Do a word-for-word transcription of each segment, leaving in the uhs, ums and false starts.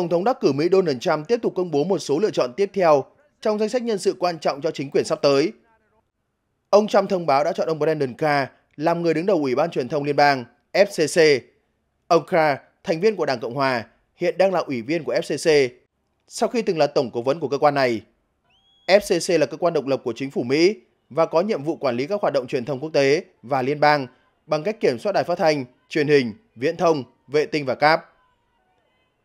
Tổng thống đắc cử Mỹ Donald Trump tiếp tục công bố một số lựa chọn tiếp theo trong danh sách nhân sự quan trọng cho chính quyền sắp tới. Ông Trump thông báo đã chọn ông Brendan Carr làm người đứng đầu Ủy ban Truyền thông Liên bang F C C. Ông Carr, thành viên của Đảng Cộng Hòa, hiện đang là ủy viên của F C C, sau khi từng là tổng cố vấn của cơ quan này. F C C là cơ quan độc lập của chính phủ Mỹ và có nhiệm vụ quản lý các hoạt động truyền thông quốc tế và liên bang bằng cách kiểm soát đài phát thanh, truyền hình, viễn thông, vệ tinh và cáp.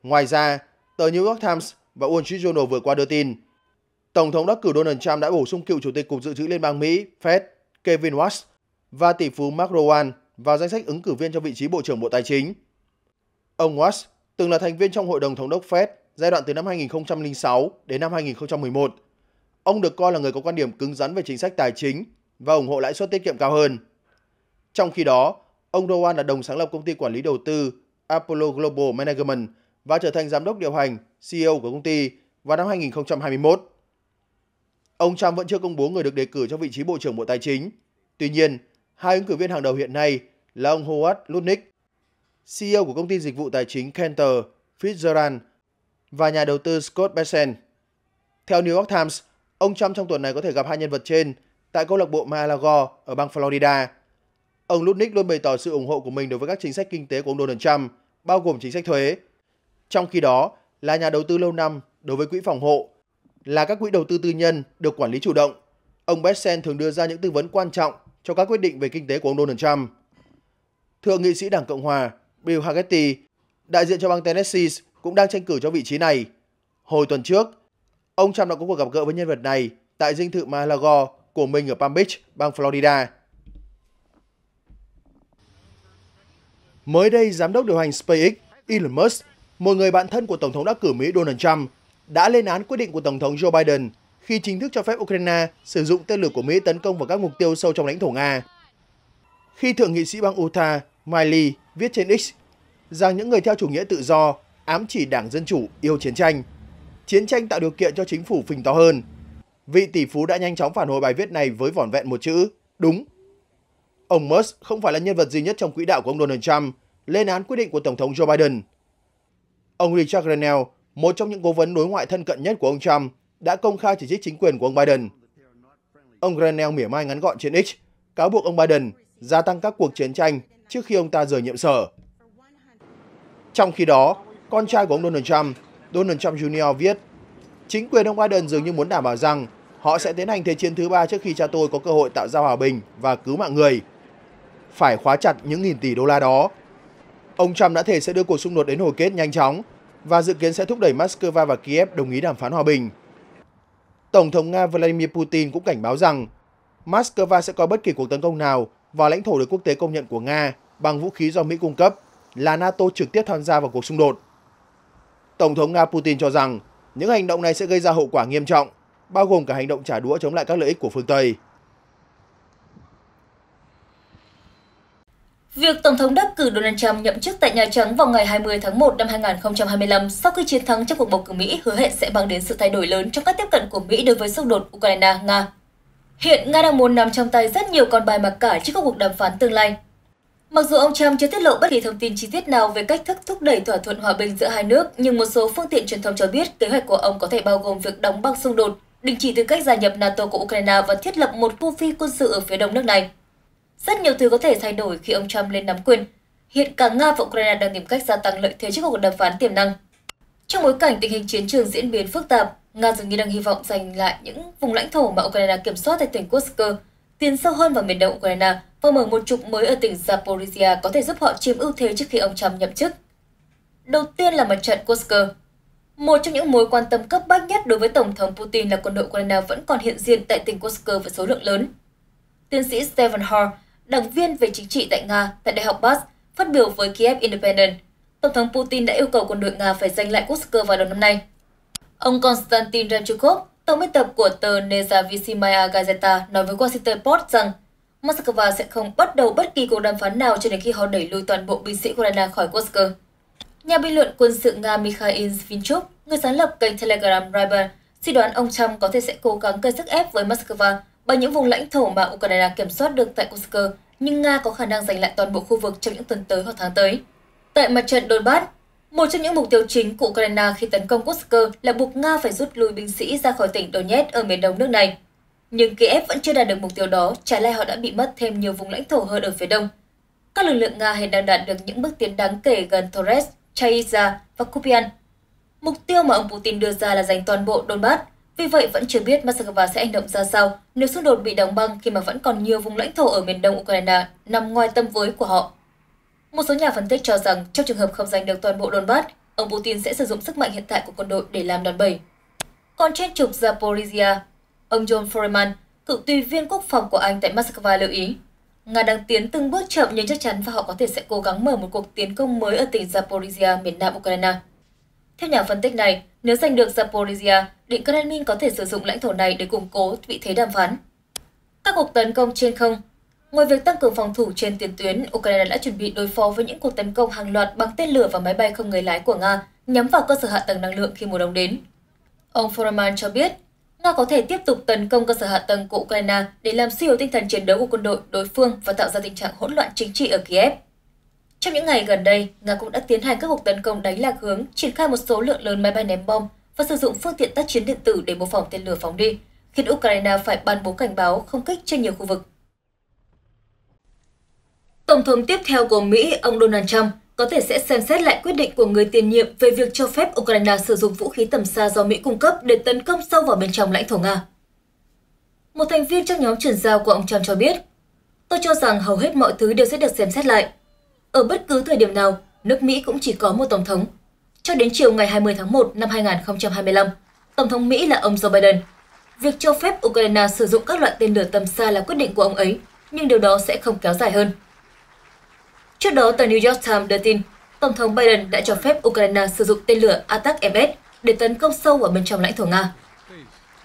Ngoài ra, tờ New York Times và Wall Street Journal vừa qua đưa tin, Tổng thống đắc cử Donald Trump đã bổ sung cựu Chủ tịch Cục Dự trữ Liên bang Mỹ Fed Kevin Watts và tỷ phú Mark Rowan vào danh sách ứng cử viên cho vị trí Bộ trưởng Bộ Tài chính. Ông Watts từng là thành viên trong Hội đồng Thống đốc Fed giai đoạn từ năm hai nghìn không trăm lẻ sáu đến năm hai nghìn không trăm mười một. Ông được coi là người có quan điểm cứng rắn về chính sách tài chính và ủng hộ lãi suất tiết kiệm cao hơn. Trong khi đó, ông Rowan là đồng sáng lập công ty quản lý đầu tư Apollo Global Management và trở thành giám đốc điều hành C E O của công ty vào năm hai nghìn không trăm hai mươi mốt. Ông Trump vẫn chưa công bố người được đề cử cho vị trí Bộ trưởng Bộ Tài chính. Tuy nhiên, hai ứng cử viên hàng đầu hiện nay là ông Howard Lutnick, C E O của công ty dịch vụ tài chính Cantor Fitzgerald và nhà đầu tư Scott Bessent. Theo New York Times, ông Trump trong tuần này có thể gặp hai nhân vật trên tại câu lạc bộ Mar-a-Lago ở bang Florida. Ông Lutnick luôn bày tỏ sự ủng hộ của mình đối với các chính sách kinh tế của ông Donald Trump, bao gồm chính sách thuế. Trong khi đó, là nhà đầu tư lâu năm đối với quỹ phòng hộ, là các quỹ đầu tư tư nhân được quản lý chủ động, ông Bessent thường đưa ra những tư vấn quan trọng cho các quyết định về kinh tế của ông Donald Trump. Thượng nghị sĩ Đảng Cộng Hòa Bill Hagerty, đại diện cho bang Tennessee, cũng đang tranh cử cho vị trí này. Hồi tuần trước, ông Trump đã có cuộc gặp gỡ với nhân vật này tại dinh thự Mar-a-Lago của mình ở Palm Beach, bang Florida. Mới đây, giám đốc điều hành SpaceX Elon Musk, một người bạn thân của Tổng thống đắc cử Mỹ Donald Trump, đã lên án quyết định của Tổng thống Joe Biden khi chính thức cho phép Ukraine sử dụng tên lửa của Mỹ tấn công vào các mục tiêu sâu trong lãnh thổ Nga. Khi Thượng nghị sĩ bang Utah Mike Lee viết trên X rằng những người theo chủ nghĩa tự do ám chỉ Đảng Dân Chủ yêu chiến tranh, chiến tranh tạo điều kiện cho chính phủ phình to hơn, vị tỷ phú đã nhanh chóng phản hồi bài viết này với vỏn vẹn một chữ: đúng. Ông Musk không phải là nhân vật duy nhất trong quỹ đạo của ông Donald Trump lên án quyết định của Tổng thống Joe Biden. Ông Richard Grenell, một trong những cố vấn đối ngoại thân cận nhất của ông Trump, đã công khai chỉ trích chính quyền của ông Biden. Ông Grenell mỉa mai ngắn gọn trên X, cáo buộc ông Biden gia tăng các cuộc chiến tranh trước khi ông ta rời nhiệm sở. Trong khi đó, con trai của ông Donald Trump, Donald Trump Junior viết, chính quyền ông Biden dường như muốn đảm bảo rằng họ sẽ tiến hành thế chiến thứ ba trước khi cha tôi có cơ hội tạo ra hòa bình và cứu mạng người. Phải khóa chặt những nghìn tỷ đô la đó. Ông Trump đã thể sẽ đưa cuộc xung đột đến hồi kết nhanh chóng và dự kiến sẽ thúc đẩy Moscow và Kiev đồng ý đàm phán hòa bình. Tổng thống Nga Vladimir Putin cũng cảnh báo rằng Moscow sẽ coi bất kỳ cuộc tấn công nào vào lãnh thổ được quốc tế công nhận của Nga bằng vũ khí do Mỹ cung cấp là NATO trực tiếp tham gia vào cuộc xung đột. Tổng thống Nga Putin cho rằng những hành động này sẽ gây ra hậu quả nghiêm trọng, bao gồm cả hành động trả đũa chống lại các lợi ích của phương Tây. Việc Tổng thống đắc cử Donald Trump nhậm chức tại Nhà Trắng vào ngày hai mươi tháng một năm hai nghìn không trăm hai mươi lăm sau khi chiến thắng trong cuộc bầu cử Mỹ hứa hẹn sẽ mang đến sự thay đổi lớn trong cách tiếp cận của Mỹ đối với xung đột Ukraine-Nga. Hiện, Nga đang muốn nắm trong tay rất nhiều con bài mặc cả trước các cuộc đàm phán tương lai. Mặc dù ông Trump chưa tiết lộ bất kỳ thông tin chi tiết nào về cách thức thúc đẩy thỏa thuận hòa bình giữa hai nước, nhưng một số phương tiện truyền thông cho biết kế hoạch của ông có thể bao gồm việc đóng băng xung đột, đình chỉ tư cách gia nhập NATO của Ukraine và thiết lập một khu phi quân sự ở phía đông nước này. Rất nhiều thứ có thể thay đổi khi ông Trump lên nắm quyền. Hiện cả Nga và Ukraine đang tìm cách gia tăng lợi thế trước cuộc đàm phán tiềm năng. Trong bối cảnh tình hình chiến trường diễn biến phức tạp, Nga dường như đang hy vọng giành lại những vùng lãnh thổ mà Ukraine kiểm soát tại tỉnh Kursk, tiến sâu hơn vào miền đông Ukraine và mở một trục mới ở tỉnh Zaporizhia có thể giúp họ chiếm ưu thế trước khi ông Trump nhậm chức. Đầu tiên là mặt trận Kursk. Một trong những mối quan tâm cấp bách nhất đối với Tổng thống Putin là quân đội Ukraine vẫn còn hiện diện tại tỉnh Kursk với số lượng lớn. Tiến sĩ Stephen Hall, đảng viên về chính trị tại Nga tại Đại học Bas, phát biểu với Kiev Independent, Tổng thống Putin đã yêu cầu quân đội Nga phải giành lại Kursk vào đầu năm nay. Ông Konstantin Remchukov, tổng biên tập của tờ Nezavisimaya Gazeta, nói với Washington Post rằng Moscow sẽ không bắt đầu bất kỳ cuộc đàm phán nào cho đến khi họ đẩy lùi toàn bộ binh sĩ Ukraine khỏi Kursk. Nhà bình luận quân sự Nga Mikhail Svinchuk, người sáng lập kênh Telegram Riber, suy đoán ông Trump có thể sẽ cố gắng gây sức ép với Moscow bởi những vùng lãnh thổ mà Ukraine kiểm soát được tại Kursk, nhưng Nga có khả năng giành lại toàn bộ khu vực trong những tuần tới hoặc tháng tới. Tại mặt trận Donbass, Một trong những mục tiêu chính của Ukraine khi tấn công Kursk là buộc Nga phải rút lui binh sĩ ra khỏi tỉnh Donetsk ở miền đông nước này. Nhưng Kiev vẫn chưa đạt được mục tiêu đó, trái lại họ đã bị mất thêm nhiều vùng lãnh thổ hơn ở phía đông. Các lực lượng Nga hiện đang đạt được những bước tiến đáng kể gần Torez, Chaisa và Kupian. Mục tiêu mà ông Putin đưa ra là giành toàn bộ Donbass, vì vậy vẫn chưa biết Moscow sẽ hành động ra sao nếu xung đột bị đóng băng khi mà vẫn còn nhiều vùng lãnh thổ ở miền đông Ukraine nằm ngoài tầm với của họ. Một số nhà phân tích cho rằng trong trường hợp không giành được toàn bộ Donbass, ông Putin sẽ sử dụng sức mạnh hiện tại của quân đội để làm đòn bẩy. Còn trên trục Zaporizhia, ông John Foreman, cựu tùy viên quốc phòng của Anh tại Moscow lưu ý, Nga đang tiến từng bước chậm nhưng chắc chắn và họ có thể sẽ cố gắng mở một cuộc tiến công mới ở tỉnh Zaporizhia miền nam Ukraine. Theo nhà phân tích này, nếu giành được Zaporizhia, Điện Kremlin có thể sử dụng lãnh thổ này để củng cố vị thế đàm phán. Các cuộc tấn công trên không. Ngoài việc tăng cường phòng thủ trên tiền tuyến, Ukraine đã chuẩn bị đối phó với những cuộc tấn công hàng loạt bằng tên lửa và máy bay không người lái của Nga nhắm vào cơ sở hạ tầng năng lượng khi mùa đông đến. Ông Foreman cho biết, Nga có thể tiếp tục tấn công cơ sở hạ tầng của Ukraine để làm suy yếu tinh thần chiến đấu của quân đội đối phương và tạo ra tình trạng hỗn loạn chính trị ở Kiev. Trong những ngày gần đây, Nga cũng đã tiến hành các cuộc tấn công đánh lạc hướng, triển khai một số lượng lớn máy bay ném bom và sử dụng phương tiện tác chiến điện tử để mô phỏng tên lửa phóng đi, khiến Ukraine phải ban bố cảnh báo không kích trên nhiều khu vực. Tổng thống tiếp theo của Mỹ, ông Donald Trump, có thể sẽ xem xét lại quyết định của người tiền nhiệm về việc cho phép Ukraine sử dụng vũ khí tầm xa do Mỹ cung cấp để tấn công sâu vào bên trong lãnh thổ Nga. Một thành viên trong nhóm chuyển giao của ông Trump cho biết, "Tôi cho rằng hầu hết mọi thứ đều sẽ được xem xét lại. Ở bất cứ thời điểm nào, nước Mỹ cũng chỉ có một Tổng thống. Cho đến chiều ngày hai mươi tháng một năm hai nghìn không trăm hai mươi lăm, Tổng thống Mỹ là ông Joe Biden. Việc cho phép Ukraine sử dụng các loại tên lửa tầm xa là quyết định của ông ấy, nhưng điều đó sẽ không kéo dài hơn." Trước đó, tờ New York Times đưa tin, Tổng thống Biden đã cho phép Ukraine sử dụng tên lửa A T A C M S để tấn công sâu vào bên trong lãnh thổ Nga.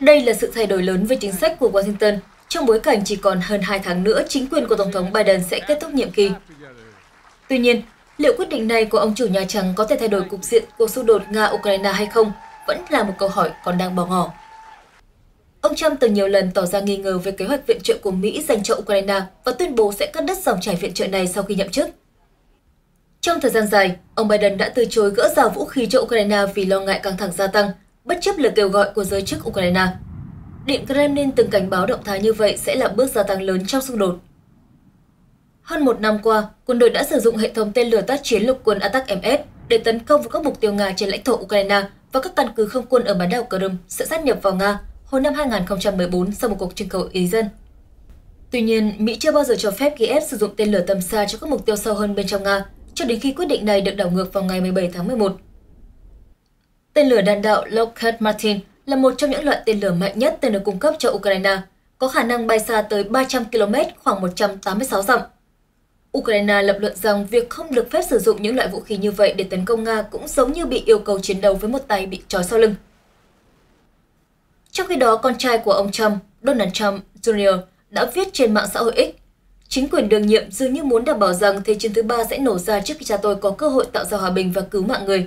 Đây là sự thay đổi lớn về chính sách của Washington trong bối cảnh chỉ còn hơn hai tháng nữa chính quyền của Tổng thống Biden sẽ kết thúc nhiệm kỳ. Tuy nhiên, liệu quyết định này của ông chủ Nhà Trắng có thể thay đổi cục diện cuộc xung đột Nga-Ukraine hay không vẫn là một câu hỏi còn đang bò ngỏ. Ông Trump từng nhiều lần tỏ ra nghi ngờ về kế hoạch viện trợ của Mỹ dành cho Ukraine và tuyên bố sẽ cắt đứt dòng chảy viện trợ này sau khi nhậm chức. Trong thời gian dài, ông Biden đã từ chối gỡ rào vũ khí cho Ukraine vì lo ngại căng thẳng gia tăng, bất chấp lời kêu gọi của giới chức Ukraine. Điện Kremlin từng cảnh báo động thái như vậy sẽ là bước gia tăng lớn trong xung đột. Hơn một năm qua, quân đội đã sử dụng hệ thống tên lửa tác chiến lục quân A T A C M S để tấn công vào các mục tiêu Nga trên lãnh thổ Ukraine và các căn cứ không quân ở bán đảo Crimea sẽ sát nhập vào Nga hồi năm hai nghìn không trăm mười bốn sau một cuộc trưng cầu ý dân. Tuy nhiên, Mỹ chưa bao giờ cho phép Kiev sử dụng tên lửa tầm xa cho các mục tiêu sâu hơn bên trong Nga, cho đến khi quyết định này được đảo ngược vào ngày mười bảy tháng mười một. Tên lửa đạn đạo Lockheed Martin là một trong những loại tên lửa mạnh nhất từng được cung cấp cho Ukraine, có khả năng bay xa tới ba trăm ki lô mét, khoảng một trăm tám mươi sáu dặm. Ukraine lập luận rằng việc không được phép sử dụng những loại vũ khí như vậy để tấn công Nga cũng giống như bị yêu cầu chiến đấu với một tay bị trói sau lưng. Trong khi đó, con trai của ông Trump, Donald Trump Junior, đã viết trên mạng xã hội X, "Chính quyền đương nhiệm dường như muốn đảm bảo rằng Thế chiến thứ ba sẽ nổ ra trước khi cha tôi có cơ hội tạo ra hòa bình và cứu mạng người."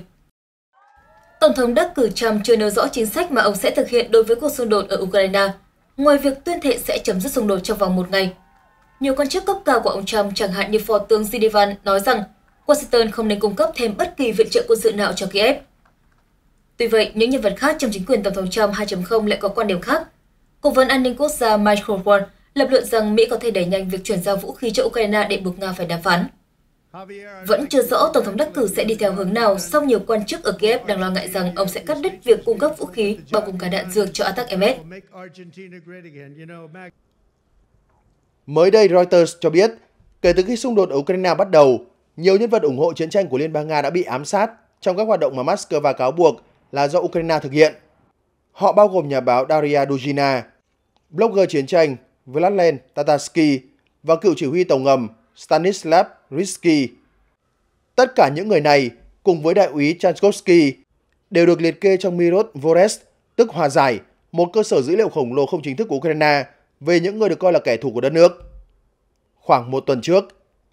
Tổng thống đắc cử Trump chưa nêu rõ chính sách mà ông sẽ thực hiện đối với cuộc xung đột ở Ukraine, ngoài việc tuyên thệ sẽ chấm dứt xung đột trong vòng một ngày. Nhiều quan chức cấp cao của ông Trump, chẳng hạn như Phó tướng Sullivan, nói rằng Washington không nên cung cấp thêm bất kỳ viện trợ quân sự nào cho Kiev. Tuy vậy, những nhân vật khác trong chính quyền Tổng thống Trump hai chấm không lại có quan điểm khác. Cố vấn an ninh quốc gia Mike Rowan lập luận rằng Mỹ có thể đẩy nhanh việc chuyển giao vũ khí cho Ukraine để buộc Nga phải đàm phán. Vẫn chưa rõ Tổng thống đắc cử sẽ đi theo hướng nào, song nhiều quan chức ở Kiev đang lo ngại rằng ông sẽ cắt đứt việc cung cấp vũ khí bao gồm cả đạn dược cho A T A C M S. Mới đây, Reuters cho biết, kể từ khi xung đột ở Ukraine bắt đầu, nhiều nhân vật ủng hộ chiến tranh của Liên bang Nga đã bị ám sát trong các hoạt động mà Moscow cáo buộc là do Ukraine thực hiện. Họ bao gồm nhà báo Daria Dugina, blogger chiến tranh Vladimir Tatarsky và cựu chỉ huy tàu ngầm Stanislav Rysky. Tất cả những người này, cùng với đại úy Chankovsky, đều được liệt kê trong Mirod Vorest, tức Hòa Giải, một cơ sở dữ liệu khổng lồ không chính thức của Ukraine, về những người được coi là kẻ thù của đất nước. Khoảng một tuần trước,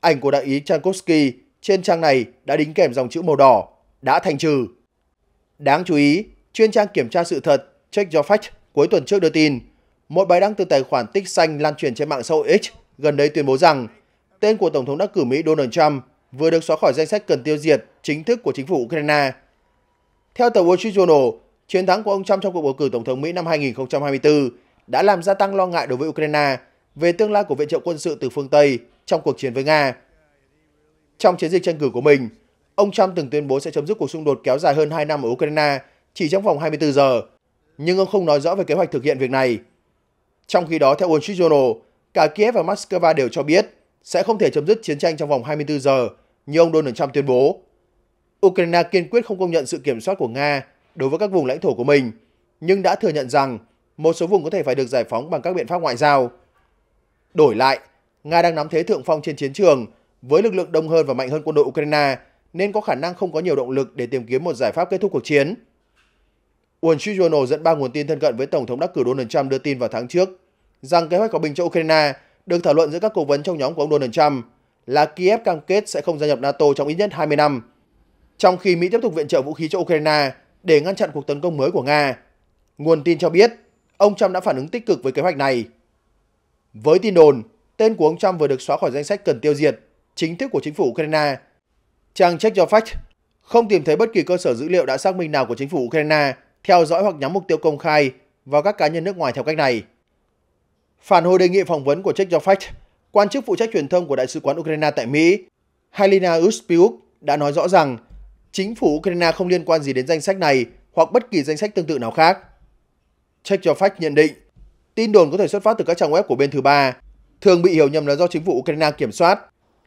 ảnh của đại úy Chankovsky trên trang này đã đính kèm dòng chữ màu đỏ, đã thanh trừ. Đáng chú ý, chuyên trang kiểm tra sự thật Check Your Fact cuối tuần trước đưa tin, một bài đăng từ tài khoản tích xanh lan truyền trên mạng xã hội X gần đây tuyên bố rằng tên của Tổng thống đắc cử Mỹ Donald Trump vừa được xóa khỏi danh sách cần tiêu diệt chính thức của chính phủ Ukraine. Theo tờ Wall Street Journal, chiến thắng của ông Trump trong cuộc bầu cử Tổng thống Mỹ năm hai nghìn không trăm hai mươi tư đã làm gia tăng lo ngại đối với Ukraine về tương lai của viện trợ quân sự từ phương Tây trong cuộc chiến với Nga. Trong chiến dịch tranh cử của mình, ông Trump từng tuyên bố sẽ chấm dứt cuộc xung đột kéo dài hơn hai năm ở Ukraine chỉ trong vòng hai mươi tư giờ, nhưng ông không nói rõ về kế hoạch thực hiện việc này. Trong khi đó, theo Wall Street Journal, cả Kiev và Moscow đều cho biết sẽ không thể chấm dứt chiến tranh trong vòng hai mươi tư giờ như ông Donald Trump tuyên bố. Ukraine kiên quyết không công nhận sự kiểm soát của Nga đối với các vùng lãnh thổ của mình, nhưng đã thừa nhận rằng một số vùng có thể phải được giải phóng bằng các biện pháp ngoại giao. Đổi lại, Nga đang nắm thế thượng phong trên chiến trường với lực lượng đông hơn và mạnh hơn quân đội Ukraine, nên có khả năng không có nhiều động lực để tìm kiếm một giải pháp kết thúc cuộc chiến. Wall Street Journal dẫn ba nguồn tin thân cận với Tổng thống đắc cử Donald Trump đưa tin vào tháng trước rằng kế hoạch hòa bình cho Ukraine được thảo luận giữa các cố vấn trong nhóm của ông Donald Trump là Kiev cam kết sẽ không gia nhập NATO trong ít nhất hai mươi năm, trong khi Mỹ tiếp tục viện trợ vũ khí cho Ukraine để ngăn chặn cuộc tấn công mới của Nga. Nguồn tin cho biết, ông Trump đã phản ứng tích cực với kế hoạch này. Với tin đồn, tên của ông Trump vừa được xóa khỏi danh sách cần tiêu diệt chính thức của chính phủ Ukraine, trang Check Your Fact không tìm thấy bất kỳ cơ sở dữ liệu đã xác minh nào của chính phủ Ukraine theo dõi hoặc nhắm mục tiêu công khai vào các cá nhân nước ngoài theo cách này. Phản hồi đề nghị phỏng vấn của Check Your Fact, quan chức phụ trách truyền thông của Đại sứ quán Ukraine tại Mỹ, Halina Uspiuk đã nói rõ rằng chính phủ Ukraine không liên quan gì đến danh sách này hoặc bất kỳ danh sách tương tự nào khác. Check Your Fact nhận định, tin đồn có thể xuất phát từ các trang web của bên thứ ba, thường bị hiểu nhầm là do chính phủ Ukraine kiểm soát,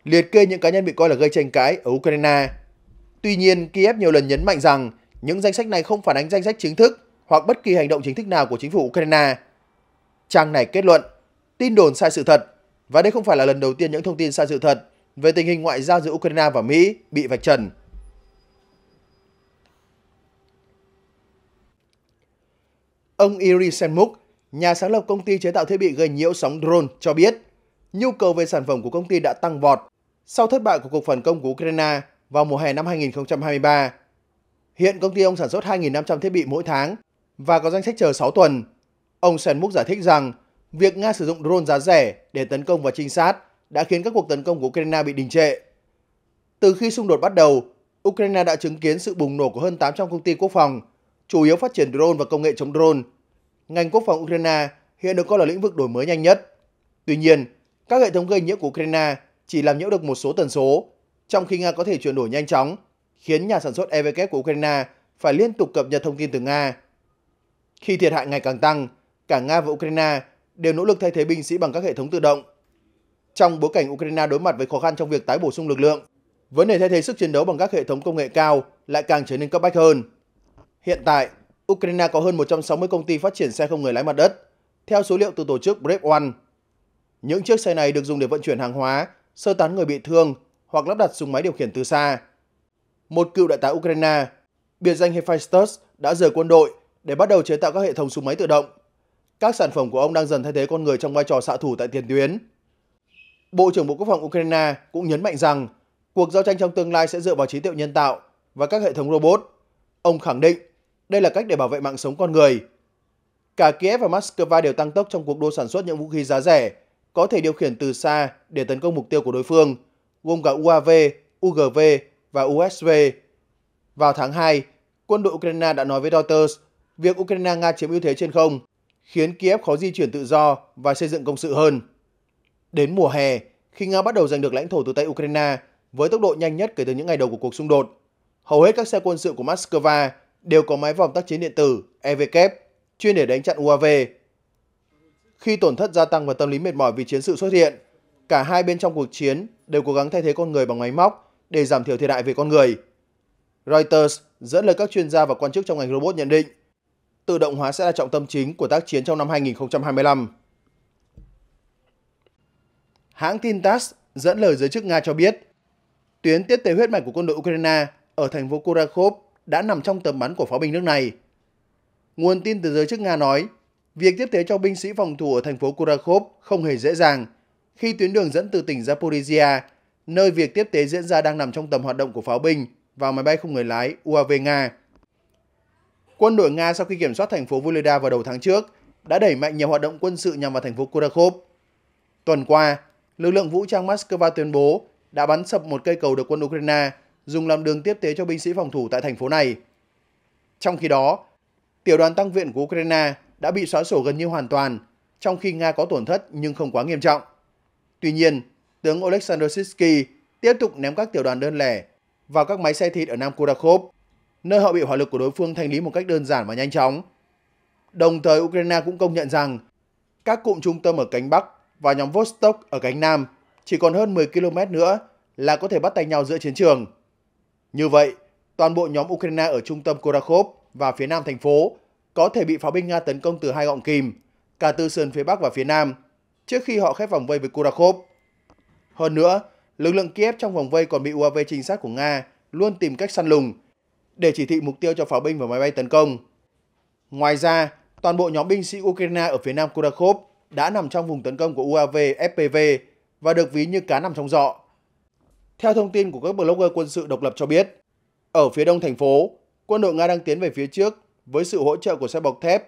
liệt kê những cá nhân bị coi là gây tranh cãi ở Ukraine. Tuy nhiên, Kiev nhiều lần nhấn mạnh rằng những danh sách này không phản ánh danh sách chính thức hoặc bất kỳ hành động chính thức nào của chính phủ Ukraine. Trang này kết luận, tin đồn sai sự thật, và đây không phải là lần đầu tiên những thông tin sai sự thật về tình hình ngoại giao giữa Ukraine và Mỹ bị vạch trần. Ông Yuri Senmuk, nhà sáng lập công ty chế tạo thiết bị gây nhiễu sóng drone, cho biết nhu cầu về sản phẩm của công ty đã tăng vọt sau thất bại của cuộc phản công của Ukraine vào mùa hè năm hai nghìn không trăm hai mươi ba. Hiện công ty ông sản xuất hai nghìn năm trăm thiết bị mỗi tháng và có danh sách chờ sáu tuần. Ông Senmuk giải thích rằng việc Nga sử dụng drone giá rẻ để tấn công và trinh sát đã khiến các cuộc tấn công của Ukraine bị đình trệ. Từ khi xung đột bắt đầu, Ukraine đã chứng kiến sự bùng nổ của hơn tám trăm công ty quốc phòng, chủ yếu phát triển drone và công nghệ chống drone. Ngành quốc phòng Ukraine hiện được coi là lĩnh vực đổi mới nhanh nhất. Tuy nhiên, các hệ thống gây nhiễu của Ukraine chỉ làm nhiễu được một số tần số, trong khi Nga có thể chuyển đổi nhanh chóng, khiến nhà sản xuất e vê ca của Ukraine phải liên tục cập nhật thông tin từ Nga. Khi thiệt hại ngày càng tăng, cả Nga và Ukraine đều nỗ lực thay thế binh sĩ bằng các hệ thống tự động. Trong bối cảnh Ukraine đối mặt với khó khăn trong việc tái bổ sung lực lượng, vấn đề thay thế sức chiến đấu bằng các hệ thống công nghệ cao lại càng trở nên cấp bách hơn. Hiện tại, Ukraine có hơn một trăm sáu mươi công ty phát triển xe không người lái mặt đất, theo số liệu từ tổ chức Brave One. Những chiếc xe này được dùng để vận chuyển hàng hóa, sơ tán người bị thương hoặc lắp đặt súng máy điều khiển từ xa. Một cựu đại tá Ukraine, biệt danh Hephaestus, đã rời quân đội để bắt đầu chế tạo các hệ thống súng máy tự động. Các sản phẩm của ông đang dần thay thế con người trong vai trò xạ thủ tại tiền tuyến. Bộ trưởng Bộ Quốc phòng Ukraine cũng nhấn mạnh rằng cuộc giao tranh trong tương lai sẽ dựa vào trí tuệ nhân tạo và các hệ thống robot. Ông khẳng định đây là cách để bảo vệ mạng sống con người. Cả Kiev và Moscow đều tăng tốc trong cuộc đua sản xuất những vũ khí giá rẻ có thể điều khiển từ xa để tấn công mục tiêu của đối phương, gồm cả u a vê, u giê vê và u ét vê. Vào tháng hai, quân đội Ukraine đã nói với Reuters việc Ukraine-Nga chiếm ưu thế trên không khiến Kiev khó di chuyển tự do và xây dựng công sự hơn. Đến mùa hè, khi Nga bắt đầu giành được lãnh thổ từ tay Ukraine với tốc độ nhanh nhất kể từ những ngày đầu của cuộc xung đột, hầu hết các xe quân sự của Moscow đều có máy vòng tác chiến điện tử e vê ca chuyên để đánh chặn u a vê. Khi tổn thất gia tăng và tâm lý mệt mỏi vì chiến sự xuất hiện, cả hai bên trong cuộc chiến đều cố gắng thay thế con người bằng máy móc để giảm thiểu thiệt hại về con người. Reuters dẫn lời các chuyên gia và quan chức trong ngành robot nhận định, tự động hóa sẽ là trọng tâm chính của tác chiến trong năm hai nghìn không trăm hai mươi lăm. Hãng tin tát ét dẫn lời giới chức Nga cho biết, tuyến tiếp tế huyết mạch của quân đội Ukraine ở thành phố Kurakhove đã nằm trong tầm bắn của pháo binh nước này. Nguồn tin từ giới chức Nga nói, việc tiếp tế cho binh sĩ phòng thủ ở thành phố Kurakhove không hề dễ dàng, khi tuyến đường dẫn từ tỉnh Zaporizhia, nơi việc tiếp tế diễn ra đang nằm trong tầm hoạt động của pháo binh và máy bay không người lái u a vê Nga. Quân đội Nga sau khi kiểm soát thành phố Volodya vào đầu tháng trước đã đẩy mạnh nhiều hoạt động quân sự nhằm vào thành phố Kurakhove. Tuần qua, lực lượng vũ trang Moscow tuyên bố đã bắn sập một cây cầu được quân Ukraine dùng làm đường tiếp tế cho binh sĩ phòng thủ tại thành phố này. Trong khi đó, tiểu đoàn tăng viện của Ukraine đã bị xóa sổ gần như hoàn toàn, trong khi Nga có tổn thất nhưng không quá nghiêm trọng. Tuy nhiên, tướng Oleksandr Syrskyi tiếp tục ném các tiểu đoàn đơn lẻ vào các máy xe thịt ở Nam Kurakhove, nơi họ bị hỏa lực của đối phương thanh lý một cách đơn giản và nhanh chóng. Đồng thời, Ukraine cũng công nhận rằng các cụm trung tâm ở cánh Bắc và nhóm Vostok ở cánh Nam chỉ còn hơn mười ki lô mét nữa là có thể bắt tay nhau giữa chiến trường. Như vậy, toàn bộ nhóm Ukraine ở trung tâm Kurakhove và phía nam thành phố có thể bị pháo binh Nga tấn công từ hai gọng kìm, cả từ sườn phía Bắc và phía Nam, trước khi họ khép vòng vây với Kurakhove. Hơn nữa, lực lượng Kiev trong vòng vây còn bị u a vê trinh sát của Nga luôn tìm cách săn lùng để chỉ thị mục tiêu cho pháo binh và máy bay tấn công. Ngoài ra, toàn bộ nhóm binh sĩ Ukraine ở phía nam Kurakhove đã nằm trong vùng tấn công của u a vê ép pê vê và được ví như cá nằm trong giọ. Theo thông tin của các blogger quân sự độc lập cho biết, ở phía đông thành phố, quân đội Nga đang tiến về phía trước với sự hỗ trợ của xe bọc thép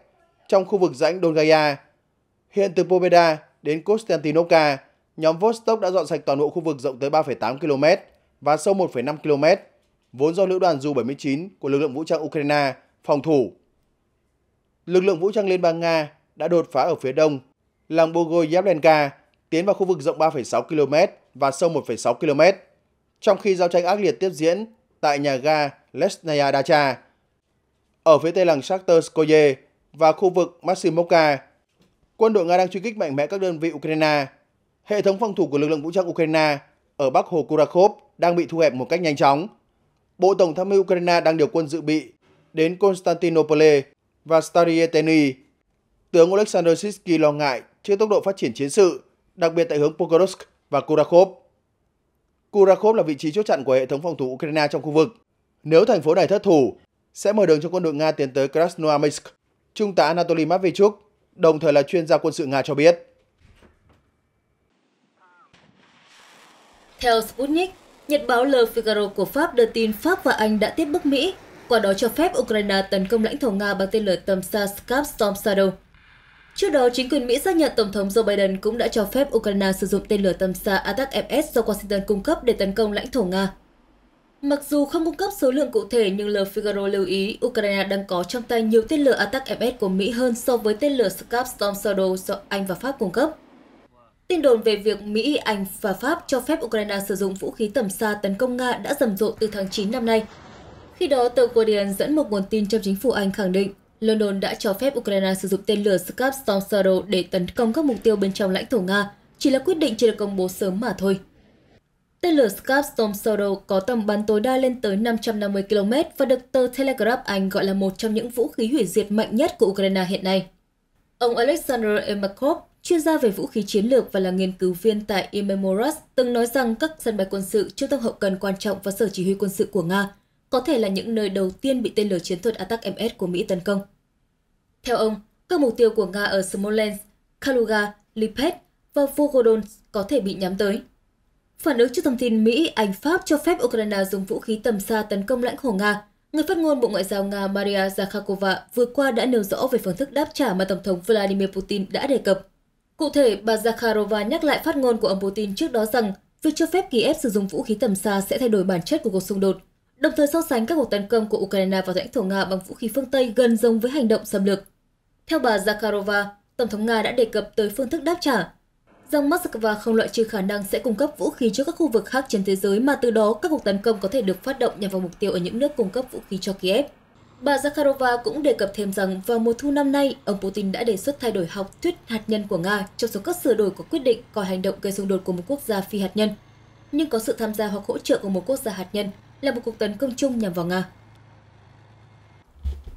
trong khu vực rãnh Dongaya. Hiện từ Pobeda đến Konstantinovka, nhóm Vostok đã dọn sạch toàn bộ khu vực rộng tới ba phẩy tám ki lô mét và sâu một phẩy năm ki lô mét, vốn do lữ đoàn Du bảy mươi chín của lực lượng vũ trang Ukraine phòng thủ. Lực lượng vũ trang Liên bang Nga đã đột phá ở phía đông làng Bogoyevlenka, tiến vào khu vực rộng ba phẩy sáu ki lô mét và sâu một phẩy sáu ki lô mét, trong khi giao tranh ác liệt tiếp diễn tại nhà ga Lesnaya Dacha, ở phía tây làng Shakhterskoye và khu vực Maximovka. Quân đội Nga đang truy kích mạnh mẽ các đơn vị Ukraine. Hệ thống phòng thủ của lực lượng vũ trang Ukraine ở Bắc Hồ Kurakhove đang bị thu hẹp một cách nhanh chóng. Bộ Tổng tham mưu Ukraine đang điều quân dự bị đến Konstantinopole và Starye Teny. Tướng Oleksandr Syrskyi lo ngại trước tốc độ phát triển chiến sự, đặc biệt tại hướng Pokrovsk và Kurakhove. Kurakhove là vị trí chốt chặn của hệ thống phòng thủ Ukraine trong khu vực. Nếu thành phố này thất thủ, sẽ mở đường cho quân đội Nga tiến tới Krasnoyarsk, Trung tá Anatoly Matvichuk, đồng thời là chuyên gia quân sự Nga cho biết. Theo Sputnik, nhật báo Le Figaro của Pháp đưa tin Pháp và Anh đã tiếp bước Mỹ, qua đó cho phép Ukraine tấn công lãnh thổ Nga bằng tên lửa tầm xa Scalp Storm Shadow. Trước đó, chính quyền Mỹ xác nhận Tổng thống Joe Biden cũng đã cho phép Ukraine sử dụng tên lửa tầm xa A T A C M S do Washington cung cấp để tấn công lãnh thổ Nga. Mặc dù không cung cấp số lượng cụ thể nhưng Le Figaro lưu ý Ukraine đang có trong tay nhiều tên lửa A T A C M S của Mỹ hơn so với tên lửa Scalp Storm Shadow do Anh và Pháp cung cấp. Tin đồn về việc Mỹ, Anh và Pháp cho phép Ukraine sử dụng vũ khí tầm xa tấn công Nga đã rầm rộ từ tháng chín năm nay. Khi đó, tờ Guardian dẫn một nguồn tin trong chính phủ Anh khẳng định London đã cho phép Ukraine sử dụng tên lửa Scalp Storm Shadow để tấn công các mục tiêu bên trong lãnh thổ Nga, chỉ là quyết định chưa được công bố sớm mà thôi. Tên lửa Scalp Storm Shadow có tầm bắn tối đa lên tới năm trăm năm mươi ki lô mét và được tờ Telegraph Anh gọi là một trong những vũ khí hủy diệt mạnh nhất của Ukraine hiện nay. Ông Oleksandr Syrskyi, chuyên gia về vũ khí chiến lược và là nghiên cứu viên tại Imemoras, từng nói rằng các sân bay quân sự, trung tâm hậu cần quan trọng và sở chỉ huy quân sự của Nga có thể là những nơi đầu tiên bị tên lửa chiến thuật A T A C M S của Mỹ tấn công. Theo ông, các mục tiêu của Nga ở Smolensk, Kaluga, Lipetsk và Volgodonsk có thể bị nhắm tới. Phản ứng trước thông tin Mỹ, Anh, Pháp cho phép Ukraine dùng vũ khí tầm xa tấn công lãnh thổ Nga, người phát ngôn Bộ Ngoại giao Nga Maria Zakharova vừa qua đã nêu rõ về phương thức đáp trả mà Tổng thống Vladimir Putin đã đề cập. Cụ thể, bà Zakharova nhắc lại phát ngôn của ông Putin trước đó rằng việc cho phép Kiev sử dụng vũ khí tầm xa sẽ thay đổi bản chất của cuộc xung đột, đồng thời so sánh các cuộc tấn công của Ukraine vào lãnh thổ Nga bằng vũ khí phương Tây gần giống với hành động xâm lược. Theo bà Zakharova, Tổng thống Nga đã đề cập tới phương thức đáp trả, rằng Moscow không loại trừ khả năng sẽ cung cấp vũ khí cho các khu vực khác trên thế giới mà từ đó các cuộc tấn công có thể được phát động nhằm vào mục tiêu ở những nước cung cấp vũ khí cho Kiev. Bà Zakharova cũng đề cập thêm rằng vào mùa thu năm nay, ông Putin đã đề xuất thay đổi học thuyết hạt nhân của Nga trong số các sửa đổi của quyết định coi hành động gây xung đột của một quốc gia phi hạt nhân, nhưng có sự tham gia hoặc hỗ trợ của một quốc gia hạt nhân là một cuộc tấn công chung nhằm vào Nga.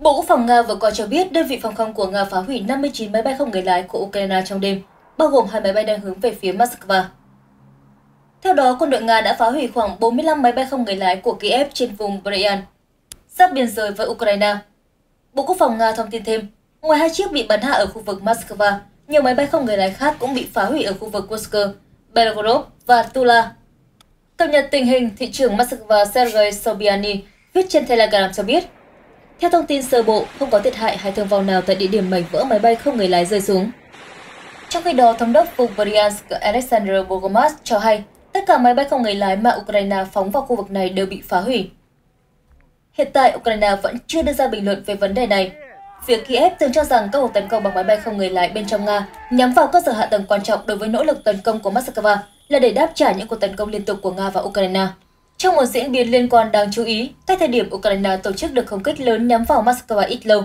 Bộ Quốc phòng Nga vừa qua cho biết đơn vị phòng không của Nga phá hủy năm mươi chín máy bay không người lái của Ukraine trong đêm, bao gồm hai máy bay đang hướng về phía Moscow. Theo đó, quân đội Nga đã phá hủy khoảng bốn mươi lăm máy bay không người lái của Kiev trên vùng Bryansk, giáp biên giới với Ukraine. Bộ Quốc phòng Nga thông tin thêm, ngoài hai chiếc bị bắn hạ ở khu vực Moscow, nhiều máy bay không người lái khác cũng bị phá hủy ở khu vực Kursk, Belgorod và Tula. Cập nhật tình hình, thị trưởng Moscow Sergei Sobyanin viết trên Telegram cho biết, theo thông tin sơ bộ, không có thiệt hại hay thương vong nào tại địa điểm mảnh vỡ máy bay không người lái rơi xuống. Trong khi đó, thống đốc vùng Bryansk Alexander Bogomaz cho hay Tất cả máy bay không người lái mà Ukraine phóng vào khu vực này đều bị phá hủy. Hiện tại, Ukraine vẫn chưa đưa ra bình luận về vấn đề này. Việc Kiev từng cho rằng các cuộc tấn công bằng máy bay không người lái bên trong Nga nhắm vào cơ sở hạ tầng quan trọng đối với nỗ lực tấn công của Moscow là để đáp trả những cuộc tấn công liên tục của Nga và Ukraine. Trong một diễn biến liên quan đáng chú ý, cách thời điểm Ukraine tổ chức được không kích lớn nhắm vào Moscow ít lâu,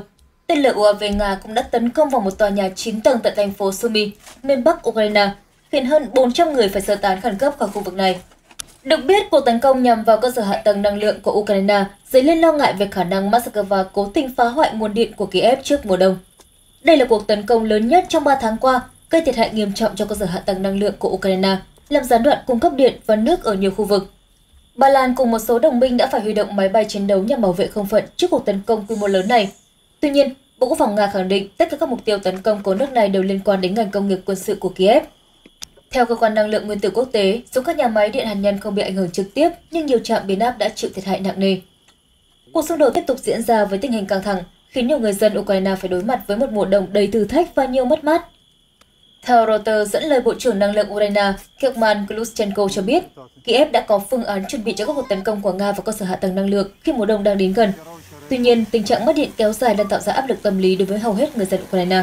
tên lửa u a vê Nga cũng đã tấn công vào một tòa nhà chín tầng tại thành phố Sumy, miền Bắc Ukraine, khiến hơn bốn trăm người phải sơ tán khẩn cấp khỏi khu vực này. Được biết, cuộc tấn công nhằm vào cơ sở hạ tầng năng lượng của Ukraine dấy lên lo ngại về khả năng Moscow cố tình phá hoại nguồn điện của Kiev trước mùa đông. Đây là cuộc tấn công lớn nhất trong ba tháng qua, gây thiệt hại nghiêm trọng cho cơ sở hạ tầng năng lượng của Ukraine, làm gián đoạn cung cấp điện và nước ở nhiều khu vực. Ba Lan cùng một số đồng minh đã phải huy động máy bay chiến đấu nhằm bảo vệ không phận trước cuộc tấn công quy mô lớn này. Tuy nhiên, Bộ Quốc phòng Nga khẳng định tất cả các mục tiêu tấn công của nước này đều liên quan đến ngành công nghiệp quân sự của Kiev. Theo cơ quan năng lượng nguyên tử quốc tế, số các nhà máy điện hạt nhân không bị ảnh hưởng trực tiếp, nhưng nhiều trạm biến áp đã chịu thiệt hại nặng nề. Cuộc xung đột tiếp tục diễn ra với tình hình căng thẳng, khiến nhiều người dân Ukraine phải đối mặt với một mùa đông đầy thử thách và nhiều mất mát. Theo Reuters, dẫn lời Bộ trưởng Năng lượng Ukraine Kierman Kluschenko cho biết, Kiev đã có phương án chuẩn bị cho các cuộc tấn công của Nga vào cơ sở hạ tầng năng lượng khi mùa đông đang đến gần. Tuy nhiên, tình trạng mất điện kéo dài đang tạo ra áp lực tâm lý đối với hầu hết người dân Ukraine.